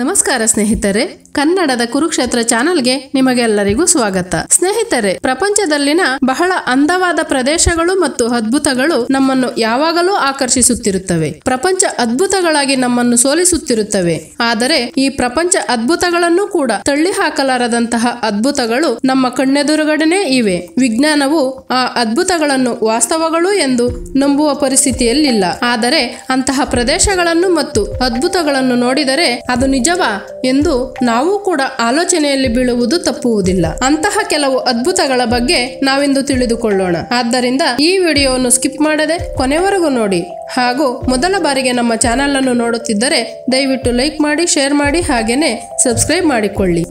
ನಮಸ್ಕಾರ ಸ್ನೇಹಿತರೆ, ಕನ್ನಡದ ಕುರುಕ್ಷೇತ್ರ ಚಾನೆಲ್ಗೆ ನಿಮಗೆಲ್ಲರಿಗೂ ಸ್ವಾಗತ. ಸ್ನೇಹಿತರೆ, ಪ್ರಪಂಚದಲ್ಲಿನ ಬಹಳ ಅಂದವಾದ ಪ್ರದೇಶಗಳು ಮತ್ತು ಅದ್ಭುತಗಳು ನಮ್ಮನ್ನು ಯಾವಾಗಲೂ ಆಕರ್ಷಿಸುತ್ತಿರುತ್ತವೆ. ಪ್ರಪಂಚ ಅದ್ಭುತಗಳಾಗಿ ನಮ್ಮನ್ನು ಸೋಲಿಸುತ್ತಿರುತ್ತವೆ. ಆದರೆ ಈ ಪ್ರಪಂಚ ಅದ್ಭುತಗಳನ್ನು ಕೂಡ ತಳ್ಳಿ ಹಾಕಲಾರದಂತಹ ಅದ್ಭುತಗಳು ನಮ್ಮ ಕಣ್ಣೆದುರುಗಡೆನೇ ಇವೆ. ವಿಜ್ಞಾನವು ಆ ಅದ್ಭುತಗಳನ್ನು ವಾಸ್ತವಗಳು ಎಂದು ನಂಬುವ ಪರಿಸ್ಥಿತಿಯಲ್ಲಿಲ್ಲ. ಆದರೆ ಅಂತಹ ಪ್ರದೇಶಗಳನ್ನು ಮತ್ತು ಅದ್ಭುತಗಳನ್ನು ನೋಡಿದರೆ ಅದು ನಿಜವಾ ಎಂದು ನಾವು ಕೂಡ ಆಲೋಚನೆಯಲ್ಲಿ ಬೀಳುವುದು ತಪ್ಪುವುದಿಲ್ಲ. ಅಂತಹ ಕೆಲವು ಅದ್ಭುತಗಳ ಬಗ್ಗೆ ನಾವಿಂದು ತಿಳಿದುಕೊಳ್ಳೋಣ. ಆದ್ದರಿಂದ ಈ ವಿಡಿಯೋವನ್ನು ಸ್ಕಿಪ್ ಮಾಡದೆ ಕೊನೆವರೆಗೂ ನೋಡಿ. ಹಾಗೂ ಮೊದಲ ಬಾರಿಗೆ ನಮ್ಮ ಚಾನೆಲ್ ಅನ್ನು ನೋಡುತ್ತಿದ್ದರೆ ದಯವಿಟ್ಟು ಲೈಕ್ ಮಾಡಿ, ಶೇರ್ ಮಾಡಿ, ಹಾಗೇನೆ ಸಬ್ಸ್ಕ್ರೈಬ್ ಮಾಡಿಕೊಳ್ಳಿ.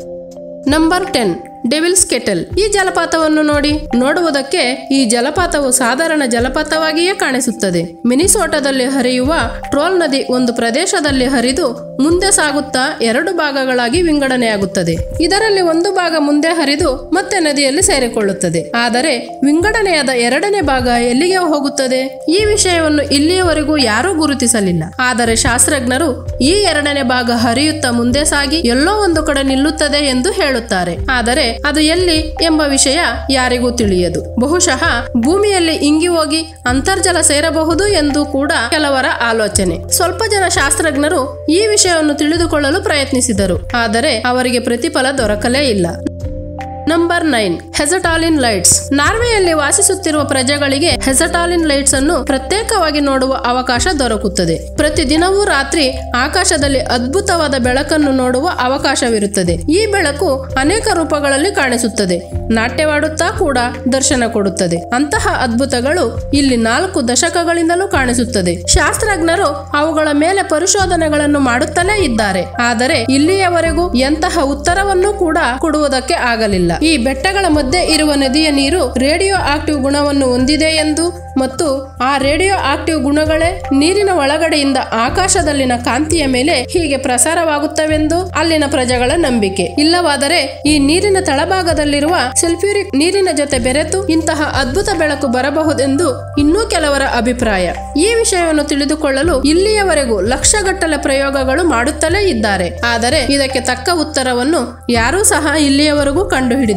Number 10, Devil's kettle. ಈ ಜಲಪಾತವನ್ನು ನೋಡಿ. ನೋಡುವುದಕ್ಕೆ ಈ ಜಲಪಾತವು ಸಾಧಾರಣ ಜಲಪಾತವಾಗಿಯೇ ಕಾಣಿಸುತ್ತದೆ. ಮಿನಿಸೋಟದಲ್ಲಿ ಹರಿಯುವ ಟ್ರೋಲ್ ನದಿ ಒಂದು ಪ್ರದೇಶದಲ್ಲಿ ಹರಿದು ಮುಂದೆ ಸಾಗುತ್ತಾ ಎರಡು ಭಾಗಗಳಾಗಿ ವಿಂಗಡಣೆಯಾಗುತ್ತದೆ. ಇದರಲ್ಲಿ ಒಂದು ಭಾಗ ಮುಂದೆ ಹರಿದು ಮತ್ತೆ ನದಿಯಲ್ಲಿ ಸೇರಿಕೊಳ್ಳುತ್ತದೆ. ಆದರೆ ವಿಂಗಡಣೆಯಾದ ಎರಡನೇ ಭಾಗ ಎಲ್ಲಿಗೆ ಹೋಗುತ್ತದೆ? ಈ ವಿಷಯವನ್ನು ಇಲ್ಲಿಯವರೆಗೂ ಯಾರೂ ಗುರುತಿಸಲಿಲ್ಲ. ಆದರೆ ಶಾಸ್ತ್ರಜ್ಞರು ಈ ಎರಡನೇ ಭಾಗ ಹರಿಯುತ್ತಾ ಮುಂದೆ ಸಾಗಿ ಎಲ್ಲೋ ಒಂದು ಕಡೆ ನಿಲ್ಲುತ್ತದೆ ಎಂದು ಹೇಳುತ್ತಾರೆ. ಆದರೆ ಅದು ಎಲ್ಲಿ ಎಂಬ ವಿಷಯ ಯಾರಿಗೂ ತಿಳಿಯದು. ಬಹುಶಃ ಭೂಮಿಯಲ್ಲಿ ಇಂಗಿ ಹೋಗಿ ಅಂತರ್ಜಲ ಸೇರಬಹುದು ಎಂದು ಕೂಡ ಕೆಲವರ ಆಲೋಚನೆ. ಸ್ವಲ್ಪ ಜನ ಶಾಸ್ತ್ರಜ್ಞರು ಈ ವಿಷಯವನ್ನು ತಿಳಿದುಕೊಳ್ಳಲು ಪ್ರಯತ್ನಿಸಿದರು, ಆದರೆ ಅವರಿಗೆ ಪ್ರತಿಫಲ ದೊರಕಲೇ ಇಲ್ಲ. Number 9, Hessdalen lights. ನಾರ್ವೆಯಲ್ಲಿ ವಾಸಿಸುತ್ತಿರುವ ಪ್ರಜೆಗಳಿಗೆ ಹೆಸಟಾಲಿನ್ ಲೈಟ್ಸ್ ಅನ್ನು ಪ್ರತ್ಯೇಕವಾಗಿ ನೋಡುವ ಅವಕಾಶ ದೊರಕುತ್ತದೆ. ಪ್ರತಿದಿನವೂ ರಾತ್ರಿ ಆಕಾಶದಲ್ಲಿ ಅದ್ಭುತವಾದ ಬೆಳಕನ್ನು ನೋಡುವ ಅವಕಾಶವಿರುತ್ತದೆ. ಈ ಬೆಳಕು ಅನೇಕ ರೂಪಗಳಲ್ಲಿ ಕಾಣಿಸುತ್ತದೆ, ನಾಟ್ಯವಾಡುತ್ತಾ ಕೂಡ ದರ್ಶನ ಕೊಡುತ್ತದೆ. ಅಂತಹ ಅದ್ಭುತಗಳು ಇಲ್ಲಿ 4 ದಶಕಗಳಿಂದಲೂ ಕಾಣಿಸುತ್ತದೆ. ಶಾಸ್ತ್ರಜ್ಞರು ಅವುಗಳ ಮೇಲೆ ಪರಿಶೋಧನೆಗಳನ್ನು ಮಾಡುತ್ತಲೇ ಇದ್ದಾರೆ. ಆದರೆ ಇಲ್ಲಿಯವರೆಗೂ ಎಂತಹ ಉತ್ತರವನ್ನು ಕೂಡ ಕೊಡುವುದಕ್ಕೆ ಆಗಲಿಲ್ಲ. ಈ ಬೆಟ್ಟಗಳ ಮಧ್ಯೆ ಇರುವ ನದಿಯ ನೀರು ರೇಡಿಯೋ ಆಕ್ಟಿವ್ ಗುಣವನ್ನು ಹೊಂದಿದೆ ಎಂದು ಮತ್ತು ಆ ರೇಡಿಯೋ ಆಕ್ಟಿವ್ ಗುಣಗಳೇ ನೀರಿನ ಒಳಗಡೆಯಿಂದ ಆಕಾಶದಲ್ಲಿನ ಕಾಂತಿಯ ಮೇಲೆ ಹೀಗೆ ಪ್ರಸಾರವಾಗುತ್ತವೆಂದು ಅಲ್ಲಿನ ಪ್ರಜೆಗಳ ನಂಬಿಕೆ. ಇಲ್ಲವಾದರೆ ಈ ನೀರಿನ ತಳಭಾಗದಲ್ಲಿರುವ ಸಲ್ಫ್ಯೂರಿಕ್ ನೀರಿನ ಜೊತೆ ಬೆರೆತು ಇಂತಹ ಅದ್ಭುತ ಬೆಳಕು ಬರಬಹುದೆಂದು ಇನ್ನೂ ಕೆಲವರ ಅಭಿಪ್ರಾಯ. ಈ ವಿಷಯವನ್ನು ತಿಳಿದುಕೊಳ್ಳಲು ಇಲ್ಲಿಯವರೆಗೂ ಲಕ್ಷಗಟ್ಟಲೆ ಪ್ರಯೋಗಗಳು ಮಾಡುತ್ತಲೇ ಇದ್ದಾರೆ. ಆದರೆ ಇದಕ್ಕೆ ತಕ್ಕ ಉತ್ತರವನ್ನು ಯಾರೂ ಸಹ ಇಲ್ಲಿಯವರೆಗೂ ಕಂಡುಹಿಡಿದಿಲ್ಲ.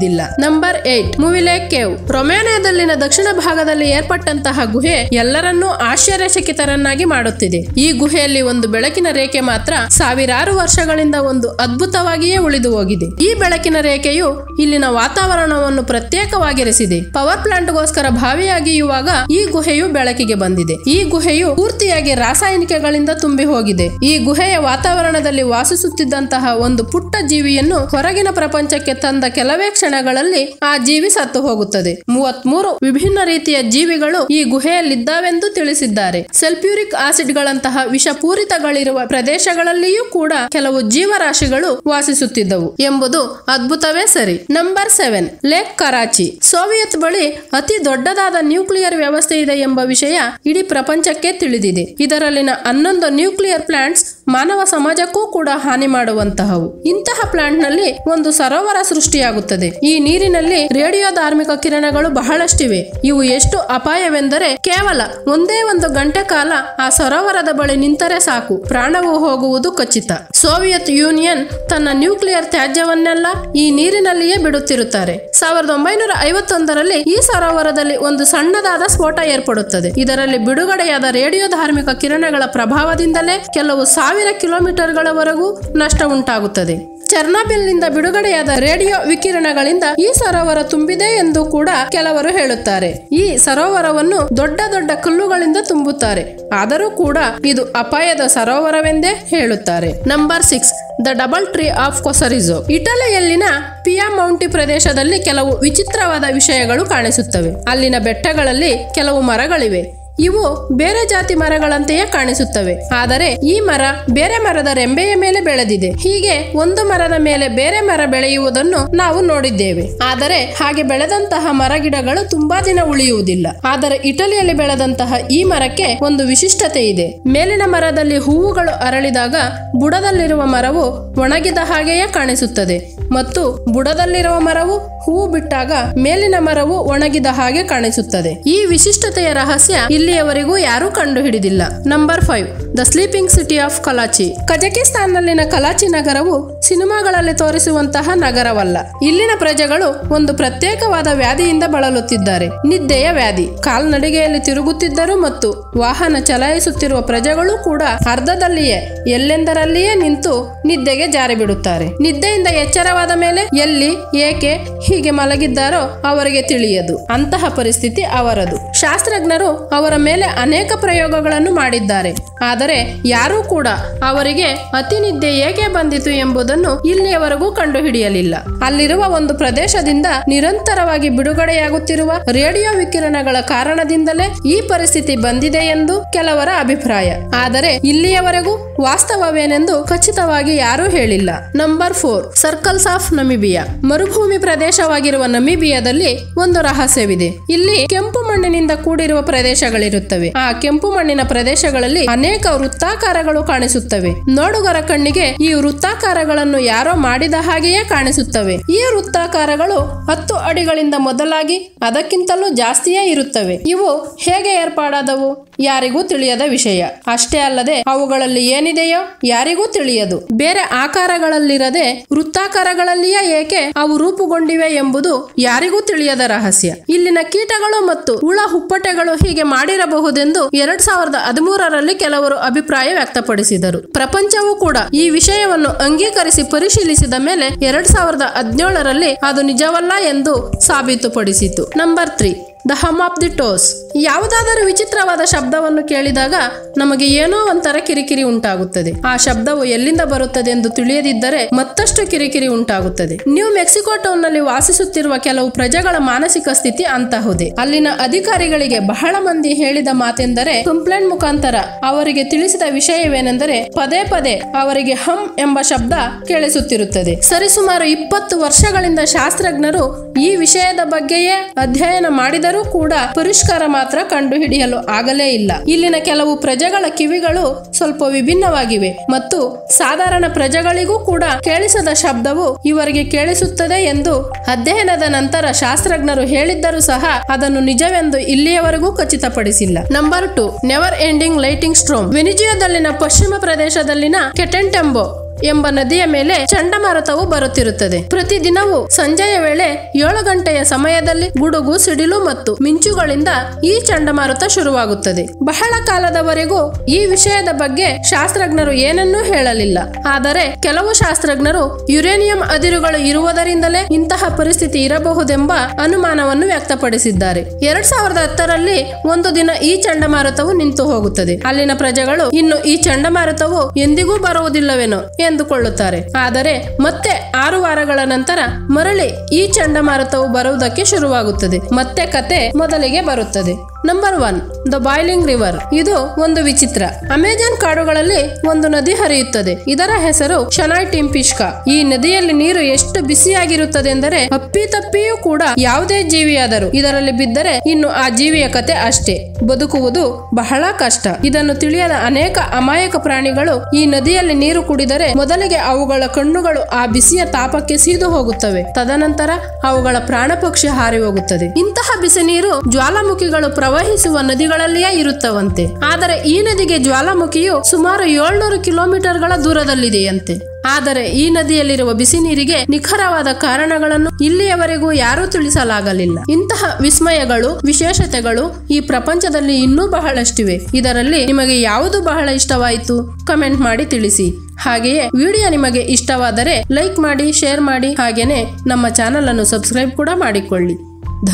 Number 8, ಮುವಿಲೇಕ್ cave. ರೊಮೇನಿಯಾದಲ್ಲಿನ ದಕ್ಷಿಣ ಭಾಗದಲ್ಲಿ ಏರ್ಪಟ್ಟಂತಹ ಗುಹೆ ಎಲ್ಲರನ್ನೂ ಆಶ್ಚರ್ಯಚಕಿತರನ್ನಾಗಿ ಮಾಡುತ್ತಿದೆ. ಈ ಗುಹೆಯಲ್ಲಿ ಒಂದು ಬೆಳಕಿನ ರೇಖೆ ಮಾತ್ರ ಸಾವಿರಾರು ವರ್ಷಗಳಿಂದ ಒಂದು ಅದ್ಭುತವಾಗಿಯೇ ಉಳಿದು ಹೋಗಿದೆ. ಈ ಬೆಳಕಿನ ರೇಖೆಯು ಇಲ್ಲಿನ ವಾತಾವರಣವನ್ನು ಪ್ರತ್ಯೇಕವಾಗಿರಿಸಿದೆ. ಪವರ್ ಪ್ಲಾಂಟ್ಗೋಸ್ಕರ ಭಾವಿಯಾಗಿಯುವಾಗ ಈ ಗುಹೆಯು ಬೆಳಕಿಗೆ ಬಂದಿದೆ. ಈ ಗುಹೆಯು ಪೂರ್ತಿಯಾಗಿ ರಾಸಾಯನಿಕಗಳಿಂದ ತುಂಬಿ ಹೋಗಿದೆ. ಈ ಗುಹೆಯ ವಾತಾವರಣದಲ್ಲಿ ವಾಸಿಸುತ್ತಿದ್ದಂತಹ ಒಂದು ಪುಟ್ಟ ಜೀವಿಯನ್ನು ಹೊರಗಿನ ಪ್ರಪಂಚಕ್ಕೆ ತಂದ ಕೆಲವೇ ಕ್ಷಣಗಳಲ್ಲಿ ಆ ಜೀವಿ ಸತ್ತು ಹೋಗುತ್ತದೆ. 33 ವಿಭಿನ್ನ ರೀತಿಯ ಜೀವಿಗಳು ಈ ಗುಹೆಯಲ್ಲಿದ್ದಾವೆಂದು ತಿಳಿಸಿದ್ದಾರೆ. ಸಲ್ಫ್ಯೂರಿಕ್ ಆಸಿಡ್ ಗಳಂತಹ ವಿಷಪೂರಿತಗಳಿರುವ ಪ್ರದೇಶಗಳಲ್ಲಿಯೂ ಕೂಡ ಕೆಲವು ಜೀವರಾಶಿಗಳು ವಾಸಿಸುತ್ತಿದ್ದವು ಎಂಬುದು ಅದ್ಭುತವೇ ಸರಿ. Number 7, lake Karachay. ಸೋವಿಯತ್ ಬಳಿ ಅತಿ ದೊಡ್ಡದಾದ ನ್ಯೂಕ್ಲಿಯರ್ ವ್ಯವಸ್ಥೆ ಇದೆ ಎಂಬ ವಿಷಯ ಇಡೀ ಪ್ರಪಂಚಕ್ಕೆ ತಿಳಿದಿದೆ. ಇದರಲ್ಲಿನ 11 ನ್ಯೂಕ್ಲಿಯರ್ ಪ್ಲಾಂಟ್ಸ್ ಮಾನವ ಸಮಾಜಕ್ಕೂ ಕೂಡ ಹಾನಿ ಮಾಡುವಂತಹವು. ಇಂತಹ ಪ್ಲಾಂಟ್ ನಲ್ಲಿ ಒಂದು ಸರೋವರ ಸೃಷ್ಟಿಯಾಗುತ್ತದೆ. ಈ ನೀರಿನಲ್ಲಿ ರೇಡಿಯೋ ಧಾರ್ಮಿಕ ಕಿರಣಗಳು ಬಹಳಷ್ಟಿವೆ. ಇವು ಎಷ್ಟು ಅಪಾಯವೆಂದರೆ ಕೇವಲ ಒಂದೇ ಒಂದು ಗಂಟೆ ಕಾಲ ಆ ಸರೋವರದ ಬಳಿ ನಿಂತರೆ ಸಾಕು, ಪ್ರಾಣವು ಹೋಗುವುದು ಖಚಿತ. ಸೋವಿಯತ್ ಯೂನಿಯನ್ ತನ್ನ ನ್ಯೂಕ್ಲಿಯರ್ ತ್ಯಾಜ್ಯವನ್ನೆಲ್ಲ ಈ ನೀರಿನಲ್ಲಿಯೇ ಬಿಡುತ್ತಿರುತ್ತಾರೆ. 1951ರಲ್ಲಿ ಈ ಸರೋವರದಲ್ಲಿ ಒಂದು ಸಣ್ಣದಾದ ಸ್ಫೋಟ ಏರ್ಪಡುತ್ತದೆ. ಇದರಲ್ಲಿ ಬಿಡುಗಡೆಯಾದ ರೇಡಿಯೋ ಧಾರ್ಮಿಕ ಕಿರಣಗಳ ಪ್ರಭಾವದಿಂದಲೇ ಕೆಲವು 1000 ಕಿಲೋಮೀಟರ್ಗಳವರೆಗೂ ನಷ್ಟ ಉಂಟಾಗುತ್ತದೆ. ಚರ್ನಾಬಿಲ್ನಿಂದ ಬಿಡುಗಡೆಯಾದ ರೇಡಿಯೋ ವಿಕಿರಣಗಳಿಂದ ಈ ಸರೋವರ ತುಂಬಿದೆ ಎಂದು ಕೂಡ ಕೆಲವರು ಹೇಳುತ್ತಾರೆ. ಈ ಸರೋವರವನ್ನು ದೊಡ್ಡ ದೊಡ್ಡ ಕಲ್ಲುಗಳಿಂದ ತುಂಬುತ್ತಾರೆ. ಆದರೂ ಕೂಡ ಇದು ಅಪಾಯದ ಸರೋವರವೆಂದೇ ಹೇಳುತ್ತಾರೆ. Number 6, the double tree of Casorzo. ಇಟಲಿಯಲ್ಲಿನ ಪಿಯಾ ಮೌಂಟಿ ಪ್ರದೇಶದಲ್ಲಿ ಕೆಲವು ವಿಚಿತ್ರವಾದ ವಿಷಯಗಳು ಕಾಣಿಸುತ್ತವೆ. ಅಲ್ಲಿನ ಬೆಟ್ಟಗಳಲ್ಲಿ ಕೆಲವು ಮರಗಳಿವೆ. ಇವು ಬೇರೆ ಜಾತಿ ಮರಗಳಂತೆಯೇ ಕಾಣಿಸುತ್ತವೆ. ಆದರೆ ಈ ಮರ ಬೇರೆ ಮರದ ರೆಂಬೆಯ ಮೇಲೆ ಬೆಳೆದಿದೆ. ಹೀಗೆ ಒಂದು ಮರದ ಮೇಲೆ ಬೇರೆ ಮರ ಬೆಳೆಯುವುದನ್ನು ನಾವು ನೋಡಿದ್ದೇವೆ. ಆದರೆ ಹಾಗೆ ಬೆಳೆದಂತಹ ಮರಗಿಡಗಳು ತುಂಬಾ ದಿನ ಉಳಿಯುವುದಿಲ್ಲ. ಆದರೆ ಇಟಲಿಯಲ್ಲಿ ಬೆಳೆದಂತಹ ಈ ಮರಕ್ಕೆ ಒಂದು ವಿಶಿಷ್ಟತೆ ಇದೆ. ಮೇಲಿನ ಮರದಲ್ಲಿ ಹೂವುಗಳು ಅರಳಿದಾಗ ಬುಡದಲ್ಲಿರುವ ಮರವು ಒಣಗಿದ ಹಾಗೆಯೇ ಕಾಣಿಸುತ್ತದೆ ಮತ್ತು ಬುಡದಲ್ಲಿರುವ ಮರವು ಹೂವು ಬಿಟ್ಟಾಗ ಮೇಲಿನ ಮರವು ಒಣಗಿದ ಹಾಗೆ ಕಾಣಿಸುತ್ತದೆ. ಈ ವಿಶಿಷ್ಟತೆಯ ರಹಸ್ಯ ಇಲ್ಲಿ ಇಲ್ಲಿಯವರೆಗೂ ಯಾರೂ ಕಂಡುಹಿಡಿದಿಲ್ಲ. Number 5, the sleeping city of Kalachi. ಕಜಕಿಸ್ತಾನ್ನಲ್ಲಿನ ಕಲಾಚಿ ನಗರವು ಸಿನಿಮಾಗಳಲ್ಲಿ ತೋರಿಸುವಂತಹ ನಗರವಲ್ಲ. ಇಲ್ಲಿನ ಪ್ರಜೆಗಳು ಒಂದು ಪ್ರತ್ಯೇಕವಾದ ವ್ಯಾಧಿಯಿಂದ ಬಳಲುತ್ತಿದ್ದಾರೆ, ನಿದ್ದೆಯ ವ್ಯಾಧಿ. ಕಾಲ್ನಡಿಗೆಯಲ್ಲಿ ತಿರುಗುತ್ತಿದ್ದರು ಮತ್ತು ವಾಹನ ಚಲಾಯಿಸುತ್ತಿರುವ ಪ್ರಜೆಗಳು ಕೂಡ ಅರ್ಧದಲ್ಲಿಯೇ ಎಲ್ಲೆಂದರಲ್ಲಿಯೇ ನಿಂತು ನಿದ್ದೆಗೆ ಜಾರಿ ಬಿಡುತ್ತಾರೆ. ನಿದ್ದೆಯಿಂದ ಎಚ್ಚರವಾದ ಮೇಲೆ ಎಲ್ಲಿ ಏಕೆ ಹೀಗೆ ಮಲಗಿದ್ದಾರೋ ಅವರಿಗೆ ತಿಳಿಯದು. ಅಂತಹ ಪರಿಸ್ಥಿತಿ ಅವರದು. ಶಾಸ್ತ್ರಜ್ಞರು ಅವರ ಮೇಲೆ ಅನೇಕ ಪ್ರಯೋಗಗಳನ್ನು ಮಾಡಿದ್ದಾರೆ, ಆದರೆ ಯಾರೂ ಕೂಡ ಅವರಿಗೆ ಅತಿ ನಿದ್ದೆ ಏಕೆ ಬಂದಿತು ಎಂಬುದನ್ನು ಇಲ್ಲಿಯವರೆಗೂ ಕಂಡುಹಿಡಿಯಲಿಲ್ಲ. ಅಲ್ಲಿರುವ ಒಂದು ಪ್ರದೇಶದಿಂದ ನಿರಂತರವಾಗಿ ಬಿಡುಗಡೆಯಾಗುತ್ತಿರುವ ರೇಡಿಯೋ ವಿಕಿರಣಗಳ ಕಾರಣದಿಂದಲೇ ಈ ಪರಿಸ್ಥಿತಿ ಬಂದಿದೆ ಎಂದು ಕೆಲವರ ಅಭಿಪ್ರಾಯ, ಆದರೆ ಇಲ್ಲಿಯವರೆಗೂ ವಾಸ್ತವವೇನೆಂದು ಖಚಿತವಾಗಿ ಯಾರೂ ಹೇಳಿಲ್ಲ. Number 4, circles of Namibia. ಮರುಭೂಮಿ ಪ್ರದೇಶವಾಗಿರುವ ನಮಿಬಿಯಾದಲ್ಲಿ ಒಂದು ರಹಸ್ಯವಿದೆ. ಇಲ್ಲಿ ಕೆಂಪು ಮಣ್ಣಿನಿಂದ ಕೂಡಿರುವ ಪ್ರದೇಶಗಳಿರುತ್ತವೆ. ಆ ಕೆಂಪು ಮಣ್ಣಿನ ಪ್ರದೇಶಗಳಲ್ಲಿ ಅನೇಕ ವೃತ್ತಾಕಾರಗಳು ಕಾಣಿಸುತ್ತವೆ. ನೋಡುಗರ ಕಣ್ಣಿಗೆ ಈ ವೃತ್ತಾಕಾರಗಳನ್ನು ಯಾರೋ ಮಾಡಿದ ಹಾಗೆಯೇ ಕಾಣಿಸುತ್ತವೆ. ಈ ವೃತ್ತಾಕಾರಗಳು 10 ಅಡಿಗಳಿಂದ ಮೊದಲಾಗಿ ಅದಕ್ಕಿಂತಲೂ ಜಾಸ್ತಿಯೇ ಇರುತ್ತವೆ. ಇವು ಹೇಗೆ ಏರ್ಪಾಡಾದವು ಯಾರಿಗೂ ತಿಳಿಯದ ವಿಷಯ. ಅಷ್ಟೇ ಅಲ್ಲದೆ ಅವುಗಳಲ್ಲಿ ಏನಿದೆಯೋ ಯಾರಿಗೂ ತಿಳಿಯದು. ಬೇರೆ ಆಕಾರಗಳಲ್ಲಿರದೆ ವೃತ್ತಾಕಾರಗಳಲ್ಲಿಯೇ ಏಕೆ ಅವು ರೂಪುಗೊಂಡಿವೆ ಎಂಬುದು ಯಾರಿಗೂ ತಿಳಿಯದ ರಹಸ್ಯ. ಇಲ್ಲಿನ ಕೀಟಗಳು ಮತ್ತು ಹುಳ ಹುಪ್ಪಟೆಗಳು ಹೀಗೆ ಮಾಡಿರಬಹುದೆಂದು 2013ರಲ್ಲಿ ಕೆಲವರು ಅಭಿಪ್ರಾಯ ವ್ಯಕ್ತಪಡಿಸಿದರು. ಪ್ರಪಂಚವೂ ಕೂಡ ಈ ವಿಷಯವನ್ನು ಅಂಗೀಕರಿಸಿ ಪರಿಶೀಲಿಸಿದ ಮೇಲೆ 2017ರಲ್ಲಿ ಅದು ನಿಜವಲ್ಲ ಎಂದು ಸಾಬೀತುಪಡಿಸಿತು. Number 3, the hum of the Taos. ಯಾವುದಾದರೂ ವಿಚಿತ್ರವಾದ ಶಬ್ದವನ್ನು ಕೇಳಿದಾಗ ನಮಗೆ ಏನೋ ಒಂಥರ ಕಿರಿಕಿರಿ ಉಂಟಾಗುತ್ತದೆ. ಆ ಶಬ್ದವು ಎಲ್ಲಿಂದ ಬರುತ್ತದೆ ಎಂದು ತಿಳಿಯದಿದ್ದರೆ ಮತ್ತಷ್ಟು ಕಿರಿಕಿರಿ ಉಂಟಾಗುತ್ತದೆ. ನ್ಯೂ ಮೆಕ್ಸಿಕೋ ಟೌನ್ ನಲ್ಲಿ ವಾಸಿಸುತ್ತಿರುವ ಕೆಲವು ಪ್ರಜೆಗಳ ಮಾನಸಿಕ ಸ್ಥಿತಿ ಅಂತಹುದೇ. ಅಲ್ಲಿನ ಅಧಿಕಾರಿಗಳಿಗೆ ಬಹಳ ಮಂದಿ ಹೇಳಿದ ಮಾತೆಂದರೆ, ಕಂಪ್ಲೇಂಟ್ ಮುಖಾಂತರ ಅವರಿಗೆ ತಿಳಿಸಿದ ವಿಷಯವೇನೆಂದರೆ ಪದೇ ಪದೇ ಅವರಿಗೆ ಹಮ್ ಎಂಬ ಶಬ್ದ ಕೇಳಿಸುತ್ತಿರುತ್ತದೆ. ಸರಿಸುಮಾರು 20 ವರ್ಷಗಳಿಂದ ಶಾಸ್ತ್ರಜ್ಞರು ಈ ವಿಷಯದ ಬಗ್ಗೆಯೇ ಅಧ್ಯಯನ ಮಾಡಿದರೂ ಕೂಡ ಪರಿಷ್ಕಾರ ಮಾತ್ರ ಕಂಡುಹಿಡಿಯಲು ಆಗಲೇ ಇಲ್ಲ. ಇಲ್ಲಿನ ಕೆಲವು ಪ್ರಜೆಗಳ ಕಿವಿಗಳು ಸ್ವಲ್ಪ ವಿಭಿನ್ನವಾಗಿವೆ ಮತ್ತು ಸಾಧಾರಣ ಪ್ರಜೆಗಳಿಗೂ ಕೂಡ ಕೇಳಿಸದ ಶಬ್ದವು ಇವರಿಗೆ ಕೇಳಿಸುತ್ತದೆ ಎಂದು ಅಧ್ಯಯನದ ನಂತರ ಶಾಸ್ತ್ರಜ್ಞರು ಹೇಳಿದ್ದರೂ ಸಹ ಅದನ್ನು ನಿಜವೆಂದು ಇಲ್ಲಿಯವರೆಗೂ ಖಚಿತಪಡಿಸಿಲ್ಲ. Number 2, never ending lightning storm. ವೆನಿಜುಯಾದಲ್ಲಿನ ಪಶ್ಚಿಮ ಪ್ರದೇಶದಲ್ಲಿನ ಕೆಟೆಂಟೆಂಬೋ ಎಂಬ ನದಿಯ ಮೇಲೆ ಚಂಡಮಾರುತವು ಬರುತ್ತಿರುತ್ತದೆ. ಪ್ರತಿದಿನವೂ ಸಂಜೆಯ ವೇಳೆ 7 ಗಂಟೆಯ ಸಮಯದಲ್ಲಿ ಗುಡುಗು ಸಿಡಿಲು ಮತ್ತು ಮಿಂಚುಗಳಿಂದ ಈ ಚಂಡಮಾರುತ ಶುರುವಾಗುತ್ತದೆ. ಬಹಳ ಕಾಲದವರೆಗೂ ಈ ವಿಷಯದ ಬಗ್ಗೆ ಶಾಸ್ತ್ರಜ್ಞರು ಏನನ್ನೂ ಹೇಳಲಿಲ್ಲ. ಆದರೆ ಕೆಲವು ಶಾಸ್ತ್ರಜ್ಞರು ಯುರೇನಿಯಂ ಅದಿರುಗಳು ಇರುವುದರಿಂದಲೇ ಇಂತಹ ಪರಿಸ್ಥಿತಿ ಇರಬಹುದೆಂಬ ಅನುಮಾನವನ್ನು ವ್ಯಕ್ತಪಡಿಸಿದ್ದಾರೆ. 2010ರಲ್ಲಿ ಒಂದು ದಿನ ಈ ಚಂಡಮಾರುತವು ನಿಂತು ಹೋಗುತ್ತದೆ. ಅಲ್ಲಿನ ಪ್ರಜೆಗಳು ಇನ್ನು ಈ ಚಂಡಮಾರುತವು ಎಂದಿಗೂ ಬರುವುದಿಲ್ಲವೇನೋ ಎಂದುಕೊಳ್ಳುತ್ತಾರೆ. ಆದರೆ ಮತ್ತೆ 6 ವಾರಗಳ ನಂತರ ಮರಳಿ ಈ ಚಂಡಮಾರುತವು ಬರುವುದಕ್ಕೆ ಶುರುವಾಗುತ್ತದೆ. ಮತ್ತೆ ಕತೆ ಮೊದಲಿಗೆ ಬರುತ್ತದೆ. Number 1, the boiling river. ಇದು ಒಂದು ವಿಚಿತ್ರ. ಅಮೆಜಾನ್ ಕಾಡುಗಳಲ್ಲಿ ಒಂದು ನದಿ ಹರಿಯುತ್ತದೆ. ಇದರ ಹೆಸರು ಶನಾಯ್ ಟಿಂಪಿಷ್ಕಾ. ಈ ನದಿಯಲ್ಲಿ ನೀರು ಎಷ್ಟು ಬಿಸಿಯಾಗಿರುತ್ತದೆ ಎಂದರೆ ಅಪ್ಪಿ ತಪ್ಪಿಯೂ ಕೂಡ ಯಾವುದೇ ಜೀವಿಯಾದರೂ ಇದರಲ್ಲಿ ಬಿದ್ದರೆ ಇನ್ನು ಆ ಜೀವಿಯ ಕತೆ ಅಷ್ಟೇ, ಬದುಕುವುದು ಬಹಳ ಕಷ್ಟ. ಇದನ್ನು ತಿಳಿಯದ ಅನೇಕ ಅಮಾಯಕ ಪ್ರಾಣಿಗಳು ಈ ನದಿಯಲ್ಲಿ ನೀರು ಕುಡಿದರೆ ಮೊದಲಿಗೆ ಅವುಗಳ ಕಣ್ಣುಗಳು ಆ ಬಿಸಿಯ ತಾಪಕ್ಕೆ ಸೀದು ಹೋಗುತ್ತವೆ, ತದನಂತರ ಅವುಗಳ ಪ್ರಾಣ ಪಕ್ಷಿ ಹಾರಿ ಹೋಗುತ್ತದೆ. ಇಂತಹ ಬಿಸಿ ನೀರು ಜ್ವಾಲಾಮುಖಿಗಳು ಪ್ರವಹಿಸುವ ನದಿಗಳಲ್ಲಿಯೇ ಇರುತ್ತವಂತೆ. ಆದರೆ ಈ ನದಿಗೆ ಜ್ವಾಲಾಮುಖಿಯು ಸುಮಾರು 700 ಕಿಲೋಮೀಟರ್ಗಳ ದೂರದಲ್ಲಿದೆಯಂತೆ. ಆದರೆ ಈ ನದಿಯಲ್ಲಿರುವ ಬಿಸಿ ನೀರಿಗೆ ನಿಖರವಾದ ಕಾರಣಗಳನ್ನು ಇಲ್ಲಿಯವರೆಗೂ ಯಾರೂ ತಿಳಿಸಲಾಗಲಿಲ್ಲ. ಇಂತಹ ವಿಸ್ಮಯಗಳು, ವಿಶೇಷತೆಗಳು ಈ ಪ್ರಪಂಚದಲ್ಲಿ ಇನ್ನೂ ಬಹಳಷ್ಟಿವೆ. ಇದರಲ್ಲಿ ನಿಮಗೆ ಯಾವುದು ಬಹಳ ಇಷ್ಟವಾಯಿತು? ಕಮೆಂಟ್ ಮಾಡಿ ತಿಳಿಸಿ. ಹಾಗೆಯೇ ವಿಡಿಯೋ ನಿಮಗೆ ಇಷ್ಟವಾದರೆ ಲೈಕ್ ಮಾಡಿ, ಶೇರ್ ಮಾಡಿ, ಹಾಗೇನೆ ನಮ್ಮ ಚಾನಲ್ ಅನ್ನು ಸಬ್ಸ್ಕ್ರೈಬ್ ಕೂಡ ಮಾಡಿಕೊಳ್ಳಿ.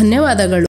ಧನ್ಯವಾದಗಳು.